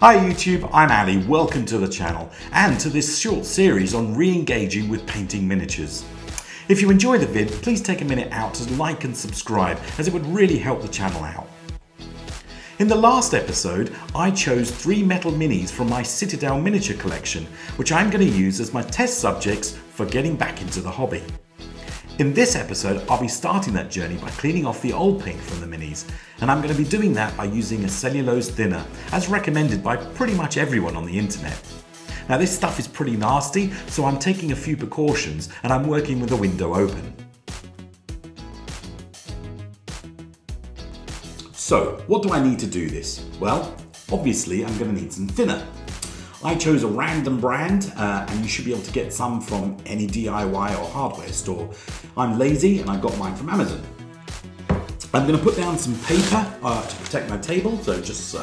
Hi YouTube, I'm Ali, welcome to the channel and to this short series on re-engaging with painting miniatures. If you enjoy the vid, please take a minute out to like and subscribe as it would really help the channel out. In the last episode, I chose 3 metal minis from my Citadel miniature collection, which I'm going to use as my test subjects for getting back into the hobby. In this episode, I'll be starting that journey by cleaning off the old paint from the minis, and I'm going to be doing that by using a cellulose thinner, as recommended by pretty much everyone on the internet. Now this stuff is pretty nasty, so I'm taking a few precautions and I'm working with the window open. So, what do I need to do this? Well, obviously I'm going to need some thinner. I chose a random brand, and you should be able to get some from any DIY or hardware store. I'm lazy and I got mine from Amazon. I'm going to put down some paper to protect my table, so just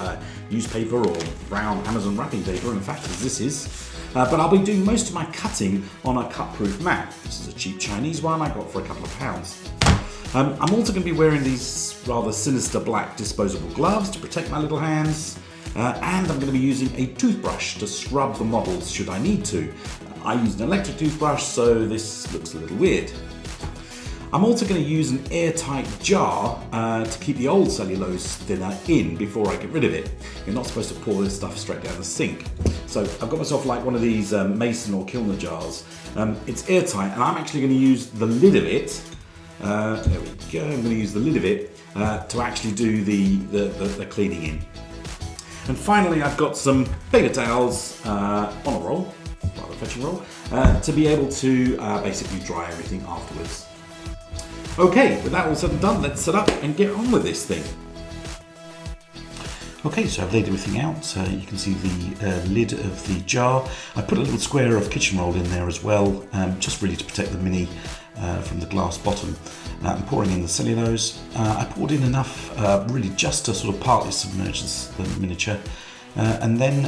newspaper or brown Amazon wrapping paper, in fact, as this is. But I'll be doing most of my cutting on a cut-proof mat. This is a cheap Chinese one I got for a couple of pounds. I'm also going to be wearing these rather sinister black disposable gloves to protect my little hands. And I'm going to be using a toothbrush to scrub the models should I need to. I used an electric toothbrush, so this looks a little weird. I'm also going to use an airtight jar to keep the old cellulose thinner in before I get rid of it. You're not supposed to pour this stuff straight down the sink. So I've got myself like one of these Mason or Kilner jars. It's airtight, and I'm actually going to use the lid of it. There we go, I'm going to use the lid of it to actually do the cleaning in. And finally, I've got some paper towels on a roll, rather fetching roll, to be able to basically dry everything afterwards. Okay, with that all said and done, let's set up and get on with this thing. Okay, so I've laid everything out. You can see the lid of the jar. I put a little square of kitchen roll in there as well, just really to protect the mini from the glass bottom. I'm pouring in the cellulose. I poured in enough really just to sort of partly submerge the miniature, and then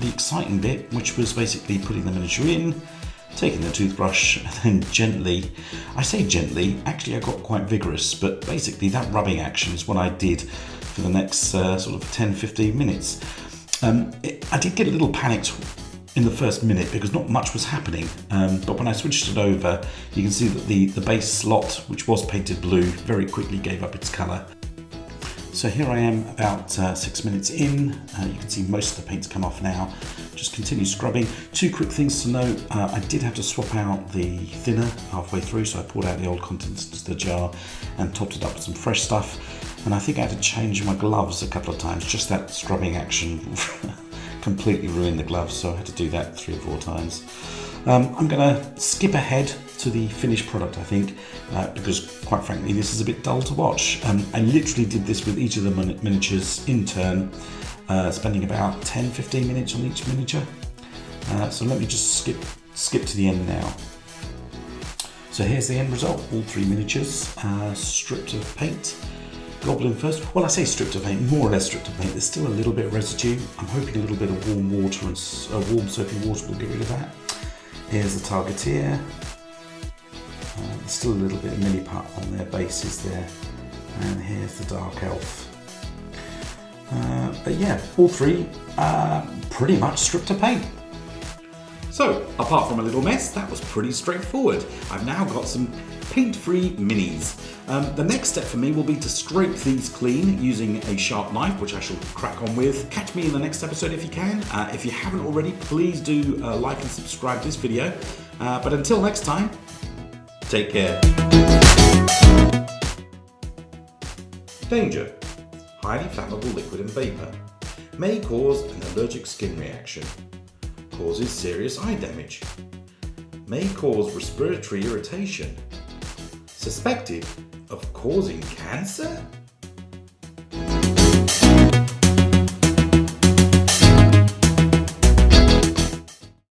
the exciting bit, which was basically putting the miniature in, taking the toothbrush, and then gently, I say gently, actually I got quite vigorous, but basically that rubbing action is what I did for the next sort of 10-15 minutes. I did get a little panicked in the first minute because not much was happening, but when I switched it over, you can see that the base slot, which was painted blue, very quickly gave up its colour. So here I am about 6 minutes in. You can see most of the paint's come off now. Just continue scrubbing. 2 quick things to note. I did have to swap out the thinner halfway through, so I poured out the old contents into the jar and topped it up with some fresh stuff. And I think I had to change my gloves a couple of times. Just that scrubbing action completely ruined the gloves, so I had to do that 3 or 4 times. I'm going to skip ahead to the finished product, I think, because quite frankly this is a bit dull to watch. I literally did this with each of the miniatures in turn, spending about 10-15 minutes on each miniature. So let me just skip to the end now. So here's the end result, all 3 miniatures, stripped of paint. Goblin first. Well, I say stripped of paint, more or less stripped of paint. There's still a little bit of residue. I'm hoping a little bit of warm water and warm soapy water will get rid of that. Here's the targeteer. There's still a little bit of miniput on their bases there. And here's the dark elf. But yeah, all 3 pretty much stripped of paint. So, apart from a little mess, that was pretty straightforward. I've now got some paint-free minis. The next step for me will be to scrape these clean using a sharp knife, which I shall crack on with. Catch me in the next episode if you can. If you haven't already, please do like and subscribe to this video. But until next time, take care. Danger: highly flammable liquid and vapor. May cause an allergic skin reaction. Causes serious eye damage. May cause respiratory irritation. Suspected of causing cancer?